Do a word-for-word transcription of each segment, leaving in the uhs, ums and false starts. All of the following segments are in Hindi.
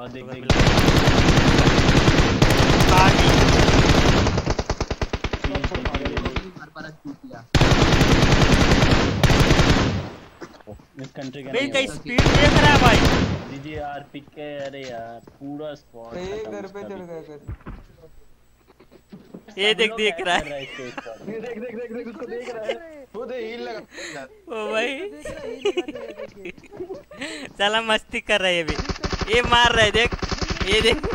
और देख देख इस कंट्री का भाई स्पीड देख रहा है भाई जी यार पिक के। अरे यार पूरा स्पॉट घर पे चढ़ गया। ये देख देख रहा है ये देख देख देख देख उसको देख रहा है वो दे हील लगा। ओ भाई साला मस्ती कर रहा है ये भी। ये मार रहा है देख ये देख।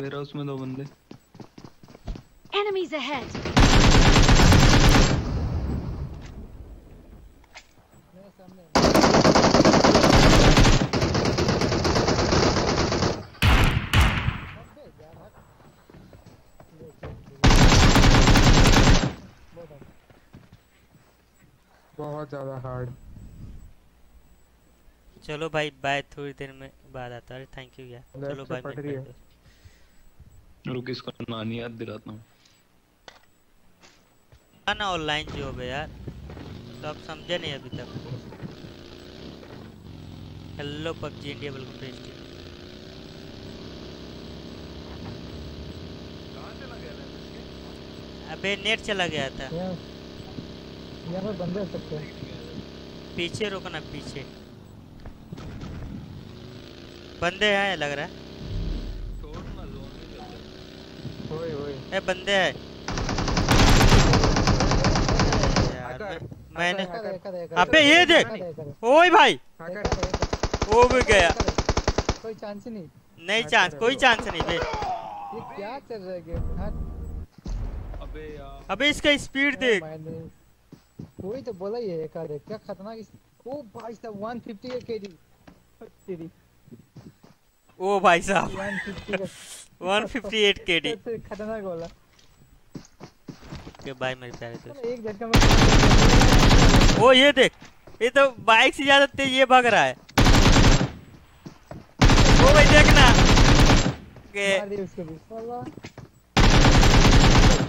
मेरा उसमें दो बंदे। Enemies ahead. मेरे सामने। बहुत ज्यादा हार्ड। चलो भाई बाय, थोड़ी देर में बाद आता है। थैंक यू यार। चलो बाय। रुक इसको नानी याद दिलाता हूँ। ना ऑनलाइन जॉब है यार, तो आप समझे नहीं अभी तक। हेलो पबजी इंडिया बिल्कुल टेस्टी। कहाँ चला गया था? अबे नेट चला गया था। यार वो बंदे सकते हैं। पीछे रोकना पीछे। बंदे हैं लग रहा है। ओए ओए ए बंदे है यार। मैंने अबे ये देख ओए भाई वो भी गया। कोई चांस ही नहीं नहीं चांस कोई चांस नहीं बे। ये क्या चल रहा है गेम? अबे यार अबे इसका स्पीड देख। कोई तो बोला ये एक देख क्या खतरनाक। ओ भाई साहब एक सौ पचास केडी तेरी। ओ भाई साहब एक सौ पचास एक सौ अट्ठावन केडी खतरनाक गोला। ओके बाय मेरे प्यारे दोस्त। एक झटका में ओ ये देख ये तो बाइक से ज्यादा तेज ये भाग रहा है। ओ भाई देखना के मार दे उसको भी। साला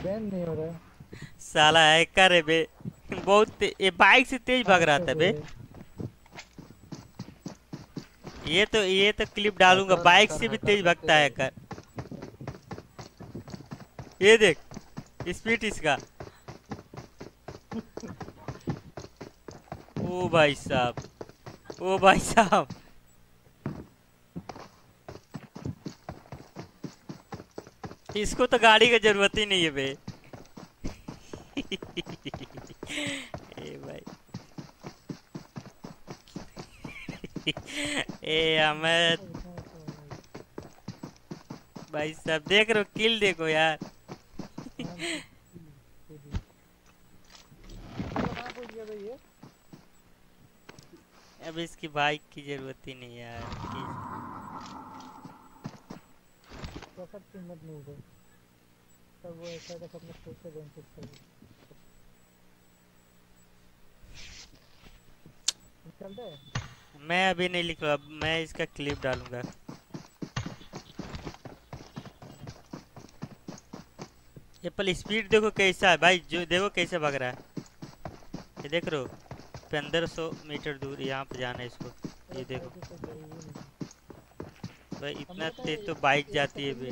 बैन नहीं हो रहा साला है करे बे। बहुत ये बाइक से तेज भाग रहा था बे। ये तो ये तो क्लिप डालूंगा। बाइक से भी तेज भागता है कर। ये देख स्पीड इसका। ओ भाई साहब ओ भाई साहब इसको तो गाड़ी की जरूरत ही नहीं है बे। ए भाई ए अहमद भाई साहब देख रहे हो किल देखो यार। अब इसकी बाइक की जरूरत ही नहीं यार। मैं अभी नहीं लिख रहा, अब मैं इसका क्लिप डालूंगा। ये पल स्पीड देखो कैसा है भाई। जो देखो कैसे भाग रहा है ये देख रहे हो। पंद्रह सौ मीटर दूर यहाँ पे जाना है इसको। ये देखो भाई इतना तेज तो बाइक जाती है भी।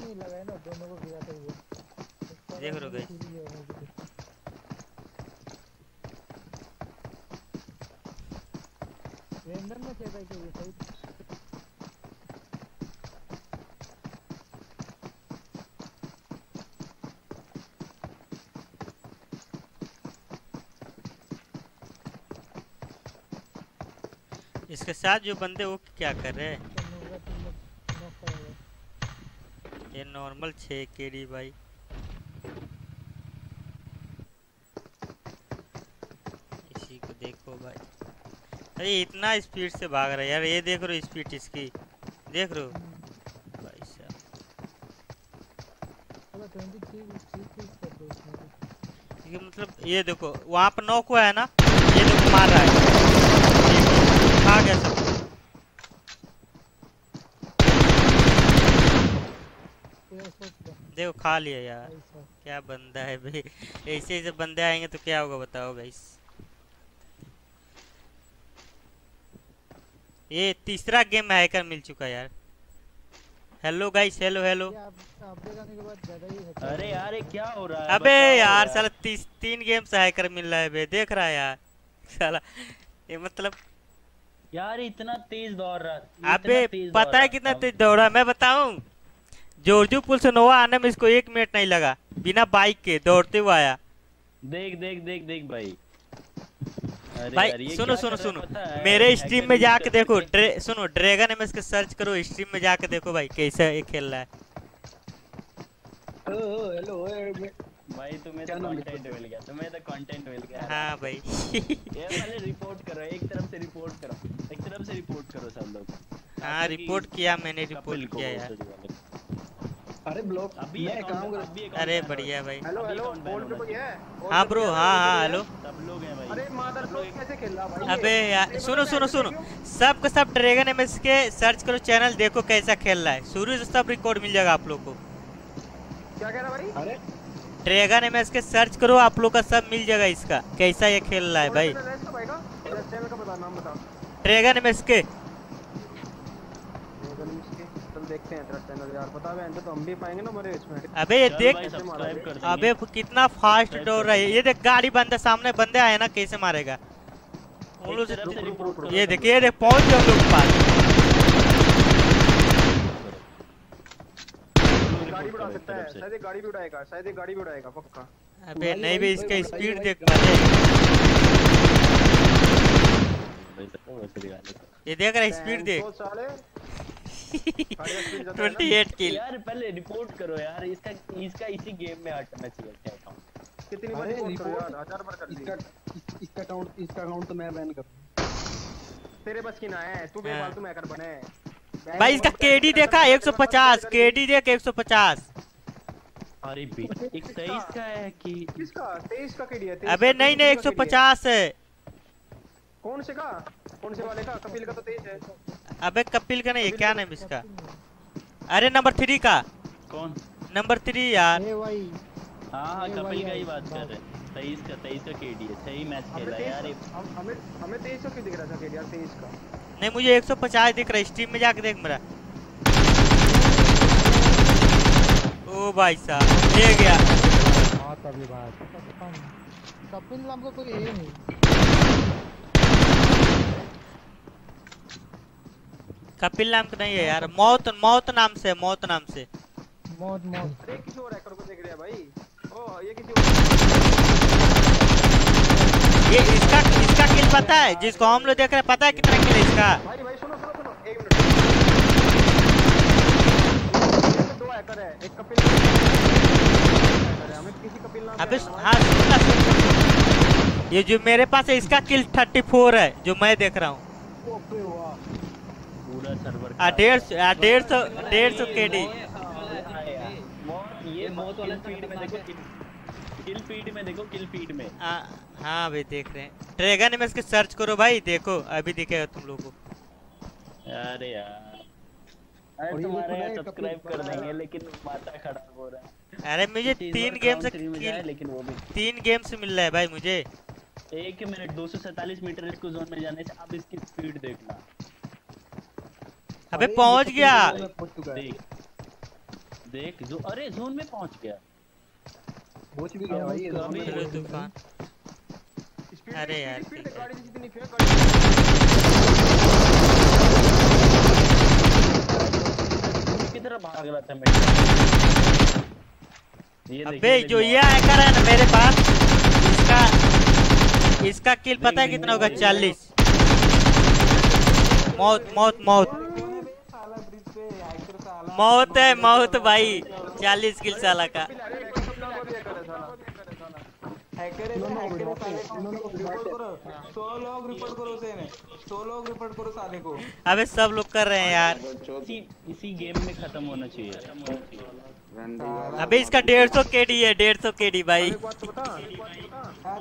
देख रहे हो भाई इसके साथ जो बंदे वो क्या कर रहे हैं? ये नॉर्मल छह केडी भाई। इसी को देखो भाई। अरे इतना स्पीड से भाग रहा है यार। ये देख रहे हो स्पीड इसकी देख रहे हो भाई साहब। ये मतलब ये देखो वहाँ पर नॉक हुआ है ना, ये देखो मार रहा है, खा गया सब। देखो खा लिया यार, क्या बंदा है भाई। ऐसे ऐसे बंदे आएंगे तो क्या होगा बताओ गाइस। ये तीसरा गेम हैकर मिल चुका यार। Hello guys, hello hello. अरे यार ये क्या हो रहा है? अबे यार साला तीस तीन गेम से हैकर मिल रहा है बे, देख रहा है यार साला। ये मतलब यार इतना तेज दौड़ रहा, अबे पता है कितना तेज दौड़ा? मैं बताऊं, जोरजू पुल से नोवा आने में इसको एक मिनट नहीं लगा, बिना बाइक के दौड़ते हुए आया। देख देख देख देख भाई भाई सुनो सुनो सुनो, मेरे स्ट्रीम में जाके देखो, ड्रे, सुनो ड्रैगन एमएस के सर्च करो, स्ट्रीम में जाके देखो भाई कैसा ये खेल रहा है। ओ हेलो भाई, तुम्हें तो कंटेंट मिल गया, तुम्हें तो कंटेंट मिल गया। हां भाई ये वाले रिपोर्ट करो, एक तरफ से रिपोर्ट करो, एक तरफ से रिपोर्ट करो सब लोग। हां रिपोर्ट किया मैंने, रिपोर्ट किया यार। अरे ब्लॉक अभी काम कर, अरे बढ़िया भाई। हेलो हेलो बोल पे है? हां ब्रो, हां हां हेलो, सब लोग हैं भाई। अरे मादर लोग कैसे खेल रहा भाई? अबे यार सुनो सुनो सुनो, सब का सब ड्रैगन एमएस के सर्च करो चैनल, देखो कैसा खेल रहा है, शुरू से सब रिकॉर्ड मिल जाएगा आप लोग को। क्या कह रहा भाई? अरे ड्रैगन एमएस के सर्च करो, आप लोग का सब मिल जाएगा इसका, कैसा ये खेल रहा है भाई। चैनल का बता, नाम बताओ। ड्रैगन एमएस के, देखते हैं तेरा चैनल यार, पता है तो हम भी पाएंगे ना मेरे इसमें। अबे ये देख, अबे कितना फास्ट दौड़ रहा है। ये देख गाड़ी बंदा सामने, बंदे आए ना कैसे मारेगा उन लोग से। ये देख ये देख पहुंच गए हम लोग के पास। गाड़ी उड़ा सकता है शायद, ये गाड़ी भी उड़ाएगा शायद, ये गाड़ी भी उड़ाएगा पक्का। अबे नहीं बे इसका स्पीड देख, ये देख रहा है स्पीड देख अट्ठाईस किल। यार पहले रिपोर्ट करो यार, इसका इसका इसी गेम में हटना चाहिए था। कितनी बार रिपोर्ट करो यार, हजार बार कर दिया। इसका इसका अकाउंट इसका अकाउंट तो मैं बैन कर, तेरे बस की ना है, तू बेफालतू हैकर बने भाई। इसका केडी देखा एक सौ पचास, केडी देख एक सौ पचास। अरे बे तेईस का है कि किसका? तेईस का केडी है। अबे नहीं नहीं एक सौ पचास है। कौन से का? कौन से वाले का? कपिल का तो तेज है। अबे कपिल का नहीं है, क्या नाम इसका? अरे नंबर थ्री का। कौन? नंबर थ्री यार। हाँ हाँ कपिल का ही बात कर रहे हैं। तेईस का तेईस का केडी है, सही मैच खेला यार। हमें हमें तेईस का क्यों दिख रहा था केडी यार? तेईस का नहीं, मुझे एक सौ पचास दिख रहा है। स्टीम में जाके देख मेरा। ओ भाई साहब ले गया। कपिल नाम का कोई है नहीं, कपिल नाम का नहीं है यार। मौत मौत नाम से, मौत नाम से मौत मौत अरे किसी और हैकर को देख रहा है भाई। ओ ये किसी और, ये इसका इसका किल पता है जिसको हम लोग देख रहे हैं, पता है कितना किल है इसका? भाई भाई सुनो सुनो सुनो, एक मिनट। दो हैकर है, एक कपिल है, हमें किसी कपिल नाम। अबे हां सुनना सुन, ये जो मेरे पास है इसका किल चौंतीस है जो मैं देख रहा हूं। ओके वाह, डेढ़ सौ डेढ़ सौ डेढ़ सौ के डी। ये मौत वाला फीड में देखो, किल फीड में देखो, किल फीड में। हाँ भाई देख रहे हैं, ड्रैगन में इसके सर्च करो भाई, देखो अभी दिखेगा तुम लोगों को। अरे यार अरे तुम्हारे सब्सक्राइब कर देंगे, लेकिन माता खराब हो रहा है। अरे मुझे तीन गेम से लेकिन वो भी तीन गेम से मिल रहा है भाई मुझे। एक मिनट, दो सौ सैतालीस मीटर इसको जोन में जाने से। अब इसकी स्पीड देखना। अबे पहुंच गया, देख जो, अरे जोन में पहुंच गया, पहुंच भी गया भाई जोन में। तूफान अरे यार गाड़ी जितनी फेंक गाड़ी की तरह भाग रहा था मैं। अबे जो ये हैकर है ना मेरे पास, इसका इसका किल पता है कितना होगा? चालीस। मौत मौत मौत मौत है, मौत भाई। चालीस किल साला का। हैकर है, हैकर रिपोर्ट करो, सौ लोग रिपोर्ट करो उसे में, सौ लोग रिपोर्ट करो साले को। अबे सब लोग कर रहे हैं यार, इसी इसी गेम में खत्म होना चाहिए। अबे इसका डेढ़ सौ केडी है, डेढ़ सौ केडी भाई। अरे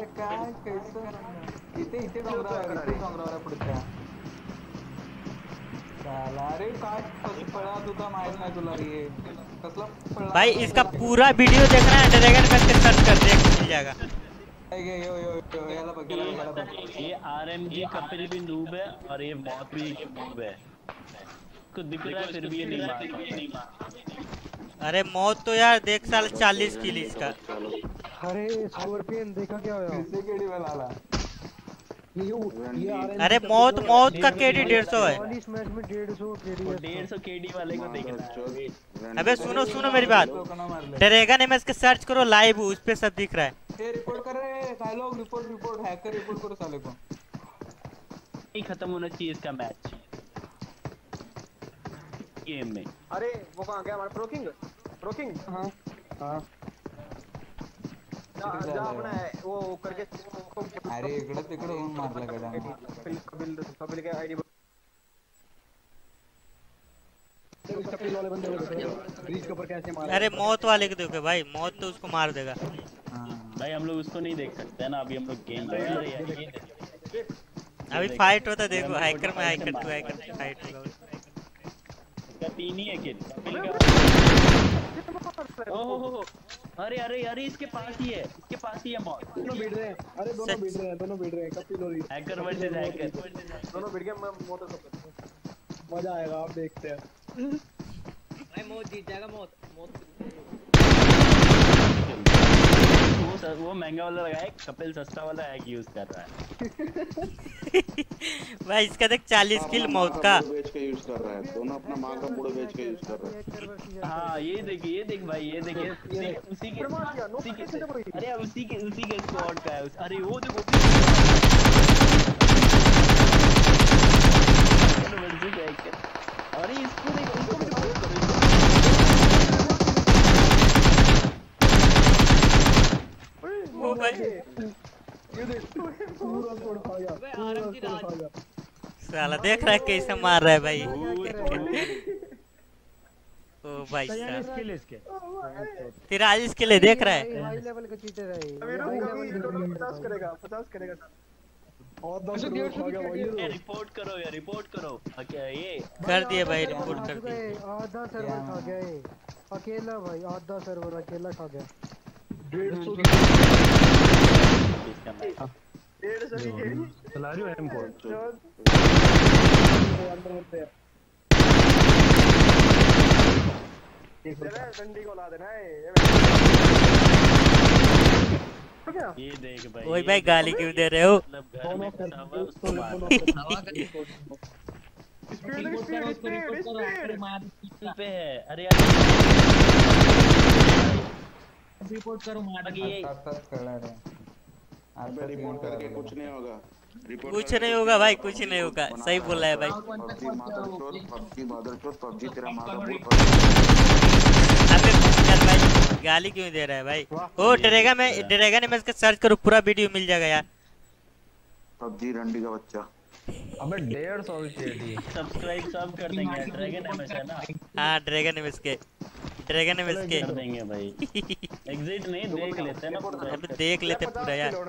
क्या कैसे इतने इतने डोंगरा डोंगरा पड़ता है भाई। इसका पूरा वीडियो देखना है, ड्रैगन फैक्ट्री सर्च कर दे मिल जाएगा। ये आरएमजी कपिल भी नूब है और ये बहुत भी नूब है, कुछ दिख रहा है फिर भी ये नहीं मार। अरे मौत तो यार देख साल चालीस किल इसका। अरे सोवरपेन देखा क्या हुआ इससे केडी वाला ला। अरे मौत मौत का केडी डेढ़ सौ है, डेढ़ सौ केडी वाले को देखना। अबे सुनो सुनो मेरी बात, ड्रैगन एमएस के सर्च करो लाइव, उस पे सब दिख रहा है। ये रिपोर्ट कर रहे हैं साले लोग, रिपोर्ट रिपोर्ट हैकर रिपोर्ट करो साले को। नहीं खत्म होना चाहिए इसका मैच गेम में। अरे वो कहां गया हमारा प्रो किंग, प्रो किंग हां हां वो करके। अरे इकडे तिकडे होऊन मारला गडा कपिल कपिल के आईडी कपिल वाले बंदे ब्रिज के ऊपर कैसे मार। अरे मौत वाले को देखो भाई, मौत तो उसको मार देगा भाई। हम लोग उसको नहीं देख सकते है ना, अभी हम लोग गेम लड़ रहे हैं। अभी फाइट होता देखो, हैकर में हैकर टू हैकर फाइट होगा। क्या तीन ही है किल कपिल का। ओहो अरे अरे अरे इसके पास ही है, इसके पास ही है मॉल। दोनों भीड़ रहे हैं, अरे दोनों भीड़ रहे हैं, दोनों भीड़ रहे हैं। कपिल और हैकर वर्सेस हैकर दोनों भीड़ के मोटर सब मजा आएगा। आप देखते हैं भाई मौत जीत जाएगा। मौत मौत वो महंगा वाला लगाया, कपिल सस्ता वाला हैक यूज कर रहा है भाई। इसका देख चालीस किल मौत का बेच के यूज कर रहा है, दोनों अपना मां का बूढ़ा बेच के यूज कर रहा है। हां ये देखिए, ये देख भाई, ये देखिए उसी के उसी के अरे उसी के उसी के स्क्वाड का है। अरे वो देखो अरे इसको देखो, इसको भी देखो। ओ भाई ये देख पूरा तोड़ पाया, पूरा तोड़ पाया साला। देख रहा है कैसे मार रहा है भाई। ओ भाई साहब किल इसके तिरालीस किल है, देख रहा है। हाई लेवल का चीटर है ये, पचास करेगा, पचास करेगा साहब। और दस हो गया भाई। रिपोर्ट करो यार, रिपोर्ट करो। क्या ये कर दिए भाई, रिपोर्ट कर दिए। आधा सर्वर खा गया ये अकेला भाई, आधा सर्वर अकेला खा गया। डेढ़ सौ चला रही एम को डंडी को ला देना है। ये देख भाई, ओए भाई गाली क्यों दे रहे हो। अरे रिपोर्ट करो मार के। अबे रिपोर्ट करके कुछ नहीं होगा, रिपोर्ट कुछ नहीं होगा भाई, कुछ नहीं होगा। सही बोल रहा है भाई। पबजी मदरचोद, पबजी तेरा मारा बोल। अबे चल भाई गाली क्यों दे रहा है भाई। ओ डरेगा मैं, डरेगा नहीं मैं। इसका सर्च करो, पूरा वीडियो मिल जाएगा यार। पबजी रंडी का बच्चा। अबे डेढ़ सौ केडी सब्सक्राइब सब कर देंगे। ड्रैगन एमएस है ना। हां ड्रैगन एमएस के, ड्रैगन एमएस के कर देंगे भाई। एग्जिट नहीं देख लेते हैं ना पूरा। अबे देख लेते पूरा यार। तीन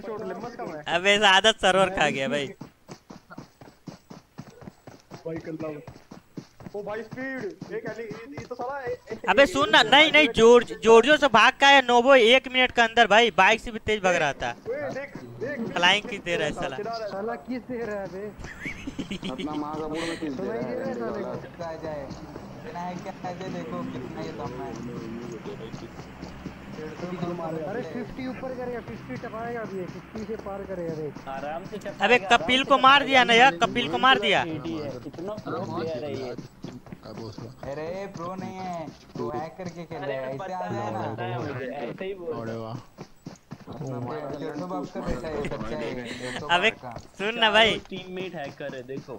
शॉट ले मत कम है। अबे ज्यादा सर्वर खा गया भाई। भाई कल्ला ओ भाई स्पीड एक अली ये तो साला। अबे सुन ना, नहीं नहीं जोर जोरजो से भाग का है नोबो। एक मिनट के अंदर भाई बाइक से भी तेज भाग रहा था। फ्लाइंग किस दे रहा है साला, साला किस दे रहा है बे। अपना मां का बूढ़ा किस दे रहा है। आ जाए बिना है क्या दे, देखो कितना ये दम है। अरे पचास ऊपर करेगा, पचास टपाएगा अभी, पचास से पार करेगा देख आराम से। अबे कपिल को मार दिया ना यार, कपिल को मार दिया। कितना प्रो प्लेयर है ये। अरे प्रो नहीं है तो हैक करके खेल रहा है। ऐसे आ जाए ना, ऐसे ही बोल। अरे वाह अबे सुन ना भाई, टीममेट हैकर है देखो।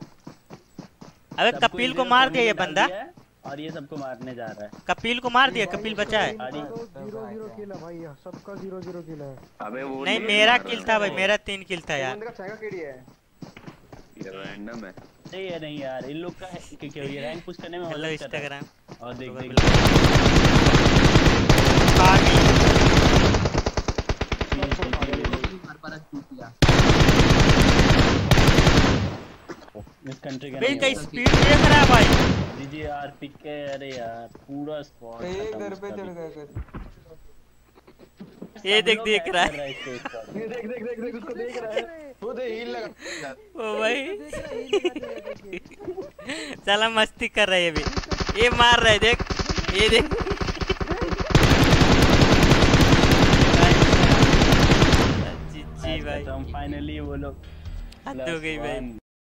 अबे कपिल को मार दिया ये बंदा। और ये सबको मारने जा रहा है। कपिल को मार दिया, कपिल बचा है। जीरो जीरो किल है भाई, सबका जीरो जीरो किल है। अबे वो नहीं, मेरा किल था भाई, मेरा तीन किल था यार। बंदा छाएगा केडी है, ये रैंडम है। नहीं है नहीं यार, इन लोग का क्या ये रैंक पुश करने में मदद कर रहा है। और देख देख मार पर टूट गया इस कंट्री का। भाई कई स्पीड देख रहा है भाई जी यार पिक के। अरे यार पूरा स्क्वाड इधर पे चढ़ गया कर। ये देख देख रहा है, ये देख देख देख देख उसको देख रहा है वो। तो हील लगा ओ भाई, चला मस्ती कर रहा है ये भी। ये मार रहा है देख, ये देख जी जी भाई। हम फाइनली वो लोग हद हो गई भाई।